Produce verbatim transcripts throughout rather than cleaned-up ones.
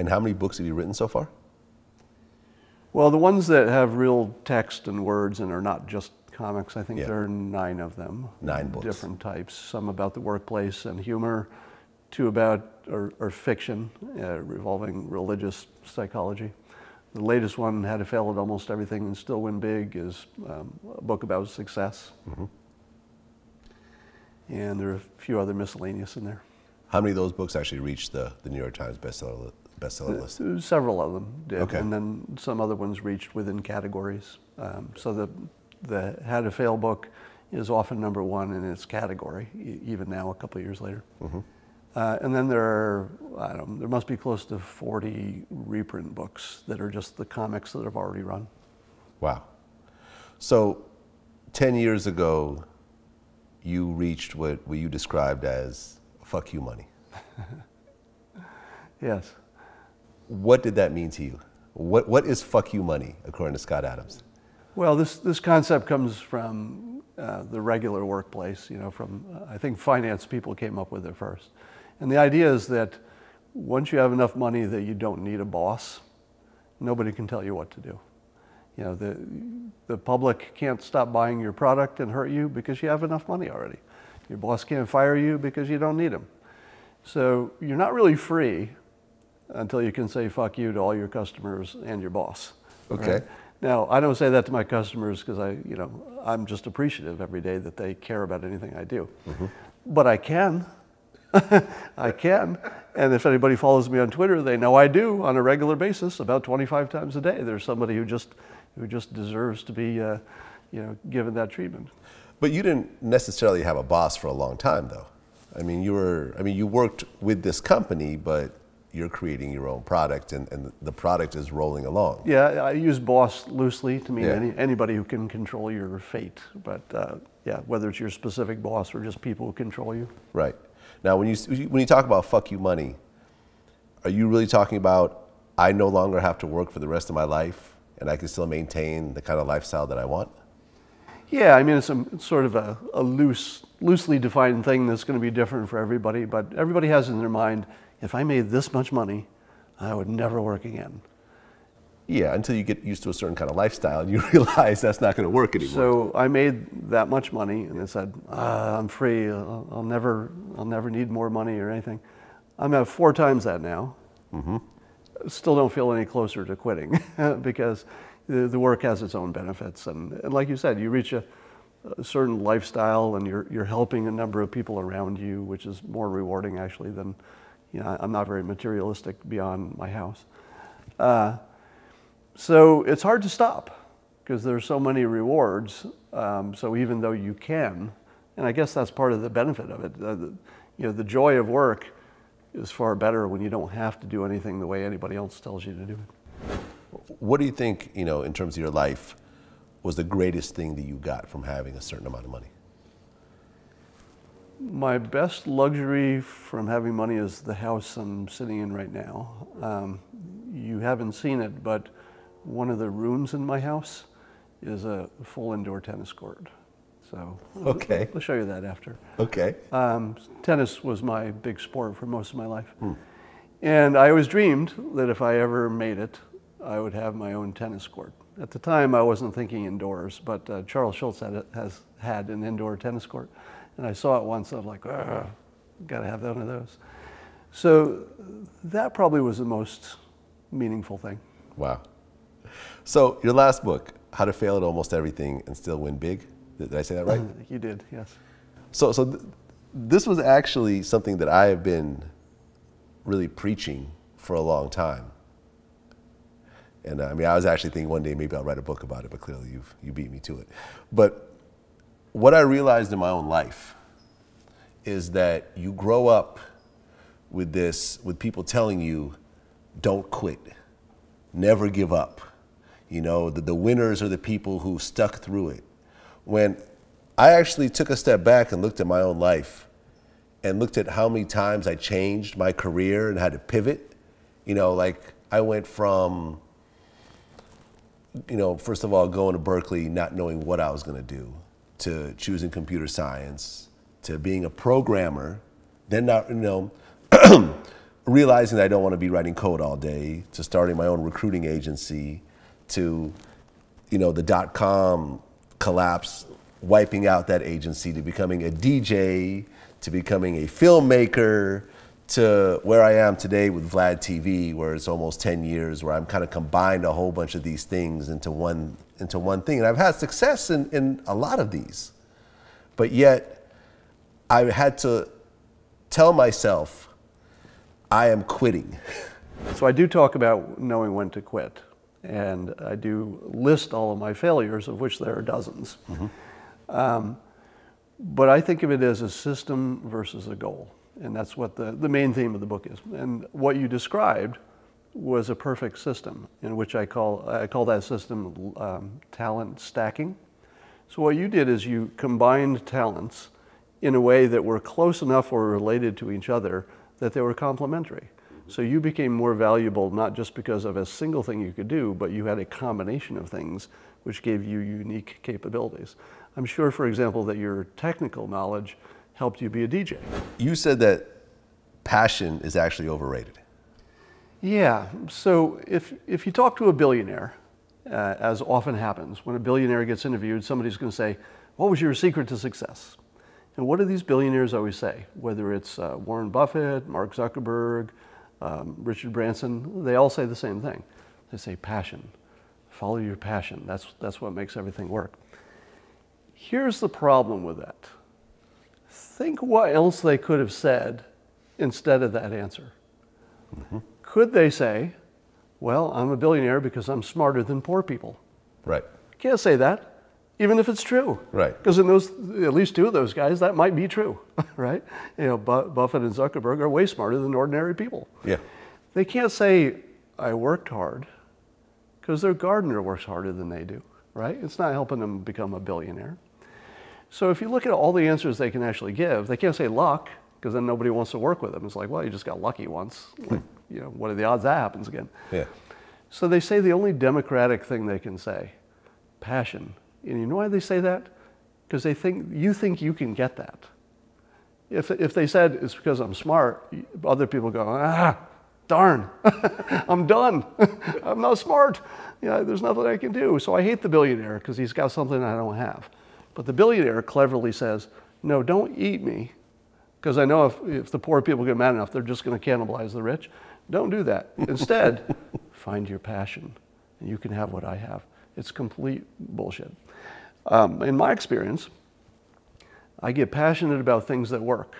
And how many books have you written so far? Well, the ones that have real text and words and are not just comics, I think yeah. there are nine of them. Nine books. Different types, some about the workplace and humor, two about or, or fiction uh, revolving religious psychology. The latest one, How to Fail at Almost Everything and Still Win Big, is um, a book about success. Mm-hmm. And there are a few other miscellaneous in there. How many of those books actually reached the, the New York Times bestseller, bestseller list? Uh, several of them did, okay. And then some other ones reached within categories. Um, so the, the How to Fail book is often number one in its category, e even now a couple of years later. Mm-hmm. uh, and then there are, I don't know, there must be close to forty reprint books that are just the comics that have already run. Wow. So ten years ago, you reached what, what you described as fuck you money. Yes. What did that mean to you? What, what is fuck you money, according to Scott Adams? Well, this, this concept comes from uh, the regular workplace, you know, from, uh, I think finance people came up with it first. And the idea is that once you have enough money that you don't need a boss, nobody can tell you what to do. You know, the, the public can't stop buying your product and hurt you because you have enough money already. Your boss can't fire you because you don't need him. So you're not really free until you can say fuck you to all your customers and your boss. Okay. Right? Now, I don't say that to my customers because I, you know, I'm just appreciative every day that they care about anything I do. Mm-hmm. But I can. I can. And if anybody follows me on Twitter, they know I do on a regular basis, about twenty-five times a day. There's somebody who just, who just deserves to be uh, you know, given that treatment. But you didn't necessarily have a boss for a long time, though. I mean, you were, I mean, you worked with this company, but you're creating your own product, and, and the product is rolling along. Yeah, I use boss loosely to mean yeah. any, anybody who can control your fate. But uh, yeah, whether it's your specific boss or just people who control you. Right. Now, when you, when you talk about fuck you money, are you really talking about I no longer have to work for the rest of my life and I can still maintain the kind of lifestyle that I want? Yeah, I mean, it's, a, it's sort of a, a loose, loosely defined thing that's going to be different for everybody, but everybody has in their mind, if I made this much money, I would never work again. Yeah, until you get used to a certain kind of lifestyle and you realize that's not going to work anymore. So I made that much money and I said, ah, I'm free, I'll, I'll, never, I'll never need more money or anything. I'm at four times that now. Mm-hmm. Still don't feel any closer to quitting because the, the work has its own benefits. And, and like you said, you reach a, a certain lifestyle and you're, you're helping a number of people around you, which is more rewarding actually than, you know, I'm not very materialistic beyond my house. Uh, So it's hard to stop because there's so many rewards. Um, so even though you can, and I guess that's part of the benefit of it, uh, the, you know, the joy of work is far better when you don't have to do anything the way anybody else tells you to do it. What do you think, you know, in terms of your life, was the greatest thing that you got from having a certain amount of money? My best luxury from having money is the house I'm sitting in right now. Um, you haven't seen it, but one of the rooms in my house is a full indoor tennis court. So okay. I'll show you that after. Okay. Um, tennis was my big sport for most of my life. Hmm. And I always dreamed that if I ever made it, I would have my own tennis court. At the time, I wasn't thinking indoors, but uh, Charles Schulz had, has had an indoor tennis court. And I saw it once, and I was like, gotta have one of those. So that probably was the most meaningful thing. Wow. So your last book, How to Fail at Almost Everything and Still Win Big. Did I say that right? You did, yes. So, so th this was actually something that I have been really preaching for a long time. And I mean, I was actually thinking one day maybe I'll write a book about it, but clearly you've, you beat me to it. But what I realized in my own life is that you grow up with this, with people telling you, don't quit, never give up. You know, the, the winners are the people who stuck through it. When I actually took a step back and looked at my own life and looked at how many times I changed my career and had to pivot, you know, like I went from, you know, first of all, going to Berkeley, not knowing what I was going to do, to choosing computer science, to being a programmer, then not, you know, realizing that I don't want to be writing code all day, to starting my own recruiting agency, to, you know, the dot-com collapse, wiping out that agency, to becoming a D J, to becoming a filmmaker, to where I am today with Vlad T V, where it's almost ten years, where I'm kind of combined a whole bunch of these things into one, into one thing. And I've had success in, in a lot of these. But yet, I had to tell myself, I am quitting. So I do talk about knowing when to quit. And I do list all of my failures, of which there are dozens. Mm-hmm. um, but I think of it as a system versus a goal. And that's what the, the main theme of the book is. And what you described was a perfect system, in which I call, I call that system um, talent stacking. So what you did is you combined talents in a way that were close enough or related to each other that they were complementary. So you became more valuable, not just because of a single thing you could do, but you had a combination of things which gave you unique capabilities. I'm sure, for example, that your technical knowledge helped you be a D J. You said that passion is actually overrated. Yeah, so if, if you talk to a billionaire, uh, as often happens, when a billionaire gets interviewed, somebody's gonna say, what was your secret to success? And what do these billionaires always say? Whether it's uh, Warren Buffett, Mark Zuckerberg, um, Richard Branson, they all say the same thing. They say passion, follow your passion. That's, that's what makes everything work. Here's the problem with that. Think what else they could have said instead of that answer. Mm-hmm. Could they say, well, I'm a billionaire because I'm smarter than poor people? Right. Can't say that, even if it's true. Right. Because in those, at least two of those guys, that might be true, right? You know, Buffett and Zuckerberg are way smarter than ordinary people. Yeah. They can't say, I worked hard, because their gardener works harder than they do, right? It's not helping them become a billionaire. So if you look at all the answers they can actually give, they can't say luck, because then nobody wants to work with them. It's like, well, you just got lucky once. Like, you know, what are the odds that happens again? Yeah. So they say the only democratic thing they can say, passion. And you know why they say that? Because they think, you think you can get that. If, if they said, it's because I'm smart, other people go, ah, darn, I'm done. I'm not smart. You know, there's nothing I can do. So I hate the billionaire because he's got something I don't have. But the billionaire cleverly says, no, don't eat me, because I know if, if the poor people get mad enough, they're just going to cannibalize the rich. Don't do that. Instead, find your passion, and you can have what I have. It's complete bullshit. Um, in my experience, I get passionate about things that work.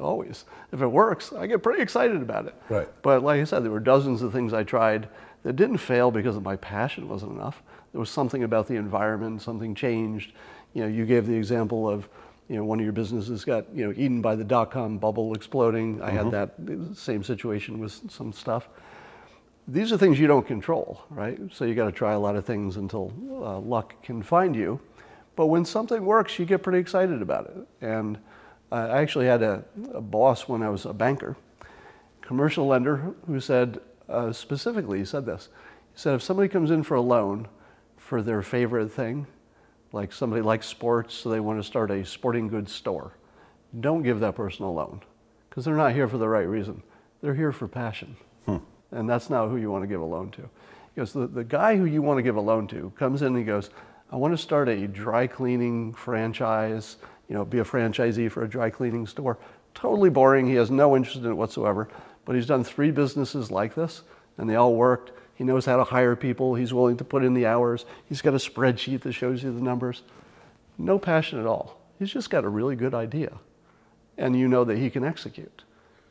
Always. If it works, I get pretty excited about it. Right. But like I said, there were dozens of things I tried that didn't fail because my passion wasn't enough. There was something about the environment, something changed. You know, you gave the example of, you know, one of your businesses got, you know, eaten by the dot-com bubble exploding. I mm-hmm. had that same situation with some stuff. These are things you don't control, right? So you got to try a lot of things until uh, luck can find you. But when something works, you get pretty excited about it. And uh, I actually had a, a boss when I was a banker, commercial lender, who said, uh, specifically, he said this. He said, if somebody comes in for a loan for their favorite thing, like somebody likes sports, so they want to start a sporting goods store, don't give that person a loan, because they're not here for the right reason. They're here for passion. Hmm. And that's not who you want to give a loan to. Because the, the guy who you want to give a loan to comes in and he goes, I want to start a dry cleaning franchise, you know, be a franchisee for a dry cleaning store. Totally boring. He has no interest in it whatsoever. But he's done three businesses like this, and they all worked. He knows how to hire people. He's willing to put in the hours. He's got a spreadsheet that shows you the numbers. No passion at all. He's just got a really good idea, and you know that he can execute.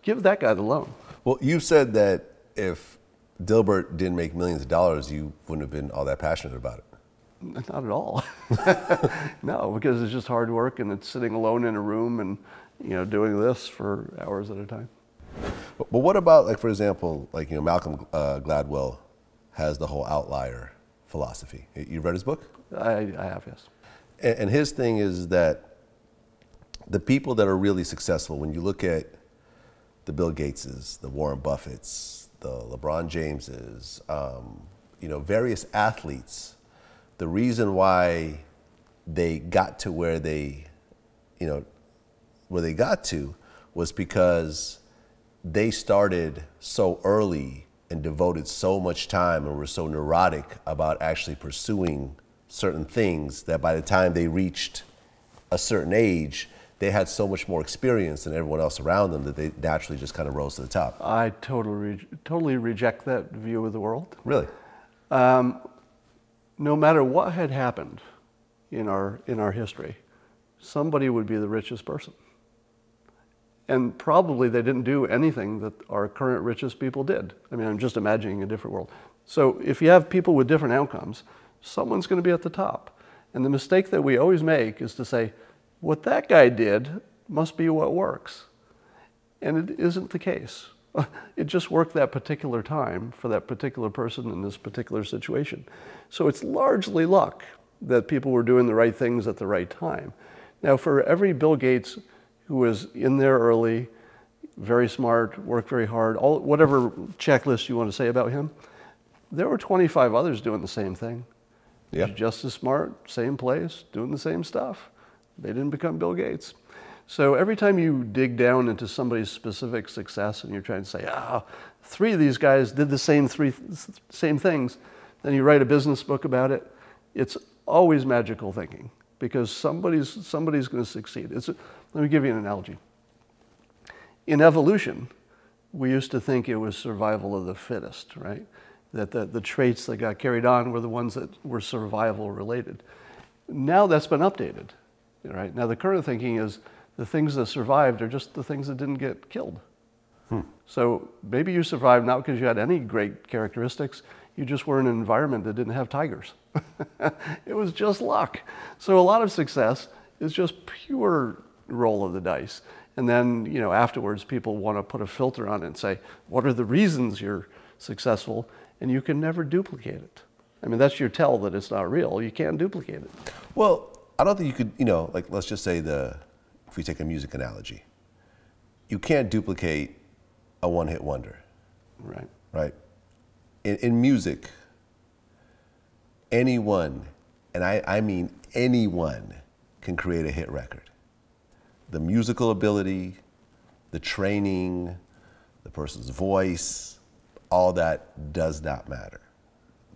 Give that guy the loan. Well, you said that if Dilbert didn't make millions of dollars, you wouldn't have been all that passionate about it. Not at all. No, because it's just hard work, and it's sitting alone in a room and, you know, doing this for hours at a time. But what about, like, for example, like, you know, Malcolm uh, Gladwell has the whole outlier philosophy. You read his book? I, I have, yes. And, and his thing is that the people that are really successful, when you look at the Bill Gateses, the Warren Buffetts, the LeBron Jameses, um, you know, various athletes, the reason why they got to where they, you know, where they got to was because they started so early and devoted so much time and were so neurotic about actually pursuing certain things that by the time they reached a certain age, they had so much more experience than everyone else around them that they naturally just kind of rose to the top. I totally, re totally reject that view of the world. Really? Um, no matter what had happened in our, in our history, somebody would be the richest person. And probably they didn't do anything that our current richest people did. I mean, I'm just imagining a different world. So if you have people with different outcomes, someone's going to be at the top. And the mistake that we always make is to say, what that guy did must be what works. And it isn't the case. It just worked that particular time for that particular person in this particular situation. So it's largely luck that people were doing the right things at the right time. Now, for every Bill Gates who was in there early, very smart, worked very hard, all, whatever checklist you want to say about him, there were twenty-five others doing the same thing. Yeah. Just as smart, same place, doing the same stuff. They didn't become Bill Gates. So every time you dig down into somebody's specific success and you're trying to say, ah, three of these guys did the same three same things, then you write a business book about it, it's always magical thinking because somebody's, somebody's going to succeed. It's a, let me give you an analogy. In evolution, we used to think it was survival of the fittest, right? That the, the traits that got carried on were the ones that were survival related. Now that's been updated, right? Now the current thinking is the things that survived are just the things that didn't get killed. Hmm. So maybe you survived not because you had any great characteristics, you just were in an environment that didn't have tigers. It was just luck. So a lot of success is just pure roll of the dice. And then, you know, afterwards people want to put a filter on it and say, what are the reasons you're successful? And you can never duplicate it. I mean, that's your tell that it's not real. You can't duplicate it. Well, I don't think you could, you know, like let's just say the, if we take a music analogy, you can't duplicate a one-hit wonder. Right. Right. In, in music, anyone, and I, I mean anyone, can create a hit record. The musical ability, the training, the person's voice, all that does not matter.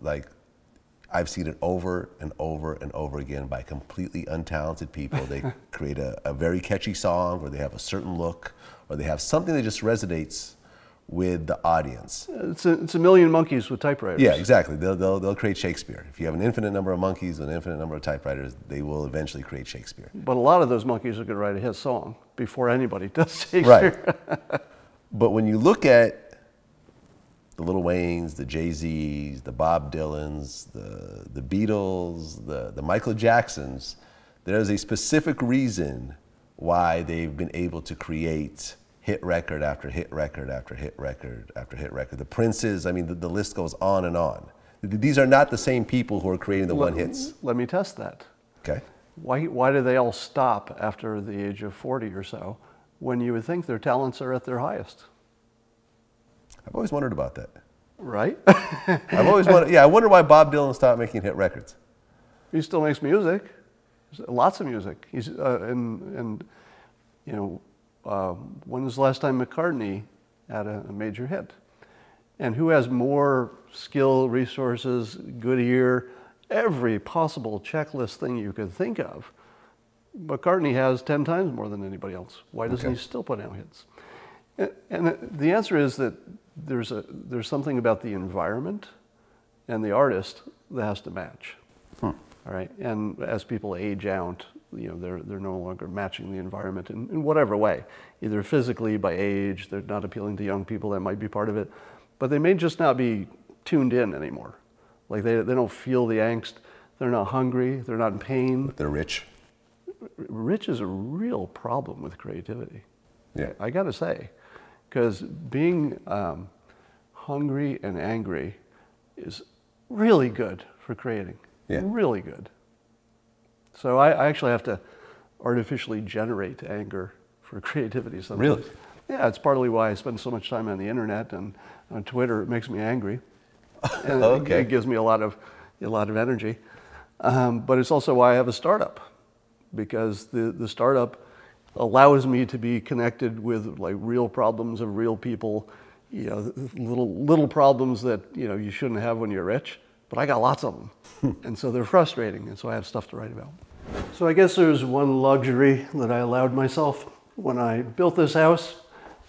Like, I've seen it over and over and over again by completely untalented people. They create a, a very catchy song, or they have a certain look, or they have something that just resonates with the audience. It's a, it's a million monkeys with typewriters. Yeah, exactly. They'll, they'll, they'll create Shakespeare. If you have an infinite number of monkeys and an infinite number of typewriters, they will eventually create Shakespeare. But a lot of those monkeys are going to write a hit song before anybody does Shakespeare. Right. But when you look at the Lil Waynes, the Jay-Z's, the Bob Dylans, the, the Beatles, the, the Michael Jacksons, there's a specific reason why they've been able to create hit record after hit record after hit record after hit record. The Princes, I mean, the, the list goes on and on. These are not the same people who are creating the let, one hits. Let me test that. Okay. Why, why do they all stop after the age of forty or so when you would think their talents are at their highest? I've always wondered about that. Right? I've always wondered, yeah, I wonder why Bob Dylan stopped making hit records. He still makes music, lots of music. He's, uh, and, and, you know, uh, when was the last time McCartney had a, a major hit? And who has more skill, resources, good ear, every possible checklist thing you could think of? McCartney has ten times more than anybody else. Why doesn't okay. he still put out hits? And the answer is that there's, a, there's something about the environment and the artist that has to match, hmm. all right? And as people age out, you know, they're, they're no longer matching the environment in, in whatever way, either physically, by age, they're not appealing to young people, that might be part of it, but they may just not be tuned in anymore. Like they, they don't feel the angst, they're not hungry, they're not in pain. But they're rich. Rich is a real problem with creativity. Yeah, I gotta say. Because being um, hungry and angry is really good for creating, yeah. really good. So I, I actually have to artificially generate anger for creativity sometimes. Really? Yeah, it's partly why I spend so much time on the internet and on Twitter. It makes me angry. And okay. it, it gives me a lot of, a lot of energy. Um, but it's also why I have a startup, because the, the startup allows me to be connected with like real problems of real people, you know, little little problems that, you know, you shouldn't have when you're rich, but I got lots of them. And so they're frustrating, and so I have stuff to write about. So I guess there's one luxury that I allowed myself. When I built this house,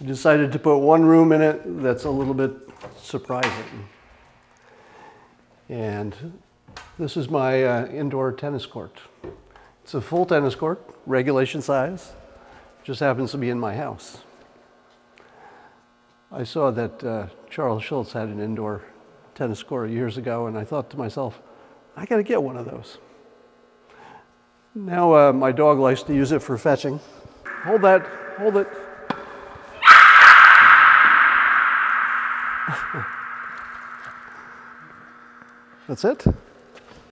I decided to put one room in it that's a little bit surprising. And this is my uh, indoor tennis court. It's a full tennis court, regulation size. Just happens to be in my house. I saw that uh, Charles Schulz had an indoor tennis court years ago, and I thought to myself, I gotta get one of those. Now uh, my dog likes to use it for fetching. Hold that, hold it. That's it.